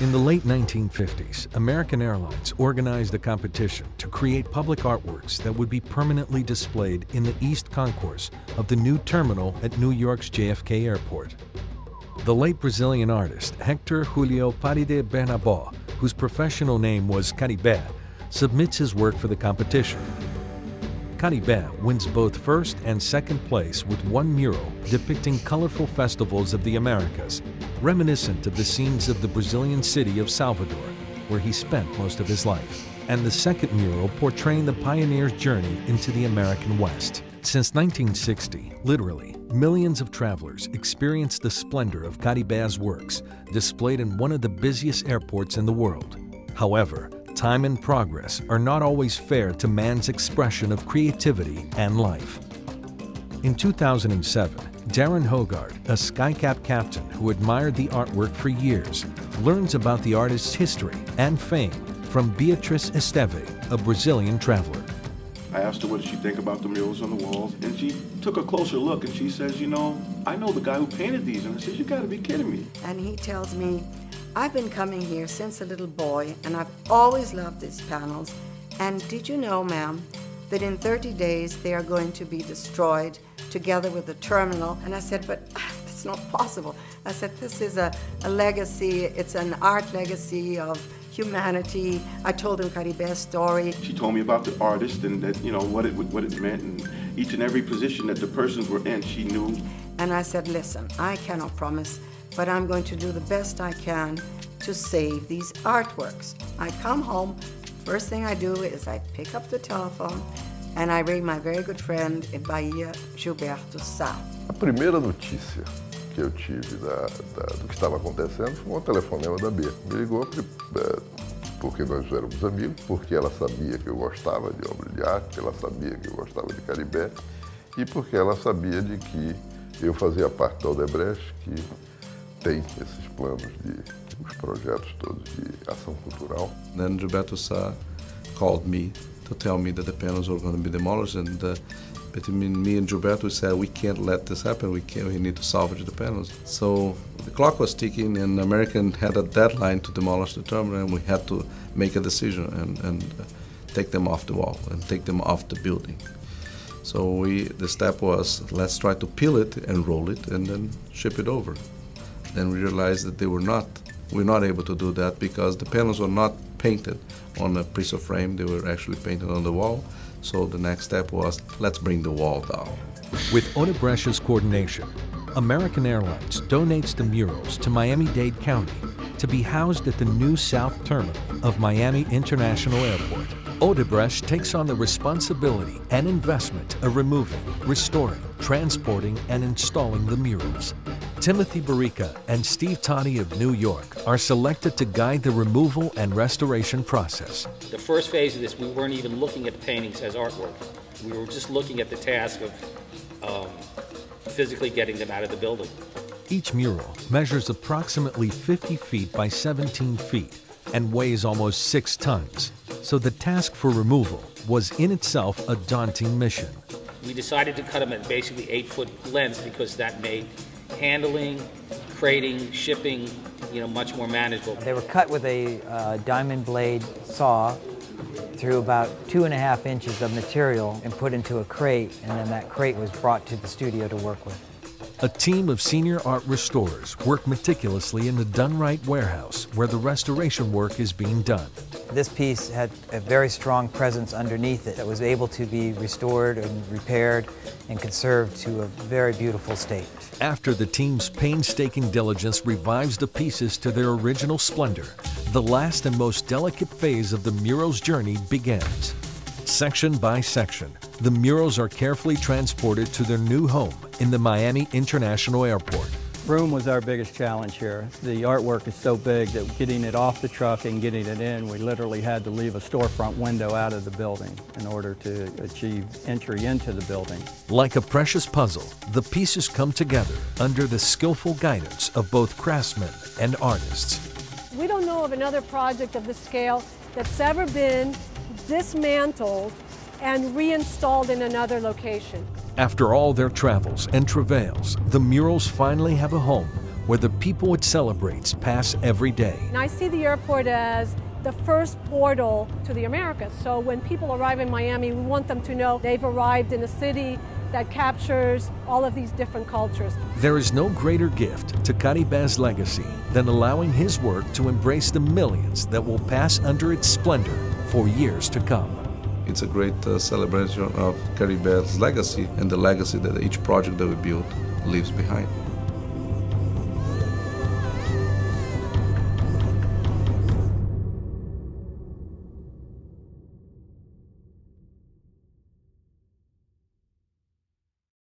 In the late 1950s, American Airlines organized a competition to create public artworks that would be permanently displayed in the East Concourse of the new terminal at New York's JFK Airport. The late Brazilian artist Hector Julio Paride Bernabó, whose professional name was Carybé, submits his work for the competition. Carybé wins both first and second place with one mural depicting colorful festivals of the Americas, reminiscent of the scenes of the Brazilian city of Salvador, where he spent most of his life, and the second mural portraying the pioneer's journey into the American West. Since 1960, literally, millions of travelers experienced the splendor of Carybé's works, displayed in one of the busiest airports in the world. However, time and progress are not always fair to man's expression of creativity and life. In 2007, Darren Hogard, a Skycap captain who admired the artwork for years, learns about the artist's history and fame from Beatrice Esteve, a Brazilian traveler. I asked her what did she think about the murals on the walls, and she took a closer look and she says, you know, I know the guy who painted these, and I said, you gotta be kidding me. And he tells me, I've been coming here since a little boy, and I've always loved these panels. And did you know, ma'am, that in 30 days they are going to be destroyed together with the terminal? And I said, but that's not possible. I said, this is a legacy. It's an art legacy of humanity. I told him Carybé's story. She told me about the artist and that, you know, what it meant, and each and every position that the persons were in, she knew. And I said, listen, I cannot promise, but I'm going to do the best I can to save these artworks. I come home, first thing I do is I pick up the telephone and I ring my very good friend in Bahia, Gilberto Sá. A primeira notícia que eu tive do que estava acontecendo foi um telefonema da Bia. Me ligou porque nós éramos amigos, porque ela sabia que eu gostava de obra de arte, ela sabia que eu gostava de Carybé e porque ela sabia de que eu fazia parte da Odebrecht, que tem esses planos os projetos todos de ação cultural. Then Gilberto Sá called me to tell me that the panels were going to be demolished, and between me and Gilberto said we can't let this happen. We need to salvage the panels. So the clock was ticking, and American had a deadline to demolish the terminal, and we had to make a decision and take them off the wall and take them off the building. So the step was, let's try to peel it and roll it and then ship it over. Then we realized that we were not able to do that because the panels were not painted on a piece of frame, they were actually painted on the wall. So the next step was, let's bring the wall down. With Odebrecht's coordination, American Airlines donates the murals to Miami-Dade County to be housed at the new South Terminal of Miami International Airport. Odebrecht takes on the responsibility and investment of removing, restoring, transporting, and installing the murals. Timothy Barica and Steve Tani of New York are selected to guide the removal and restoration process. The first phase of this, we weren't even looking at the paintings as artwork. We were just looking at the task of physically getting them out of the building. Each mural measures approximately 50 feet by 17 feet and weighs almost 6 tons. So the task for removal was in itself a daunting mission. We decided to cut them at basically 8-foot lengths because that made handling, crating, shipping, you know, much more manageable. They were cut with a diamond blade saw through about 2.5 inches of material and put into a crate, and then that crate was brought to the studio to work with. A team of senior art restorers work meticulously in the Dunright warehouse where the restoration work is being done. This piece had a very strong presence underneath it that was able to be restored and repaired and conserved to a very beautiful state. After the team's painstaking diligence revives the pieces to their original splendor, the last and most delicate phase of the mural's journey begins. Section by section, the murals are carefully transported to their new home in the Miami International Airport. Room was our biggest challenge here. The artwork is so big that getting it off the truck and getting it in, we literally had to leave a storefront window out of the building in order to achieve entry into the building. Like a precious puzzle, the pieces come together under the skillful guidance of both craftsmen and artists. We don't know of another project of this scale that's ever been dismantled and reinstalled in another location. After all their travels and travails, the murals finally have a home where the people it celebrates pass every day. And I see the airport as the first portal to the Americas. So when people arrive in Miami, we want them to know they've arrived in a city that captures all of these different cultures. There is no greater gift to Carybé's legacy than allowing his work to embrace the millions that will pass under its splendor for years to come. It's a great celebration of Carybé's legacy and the legacy that each project that we build leaves behind.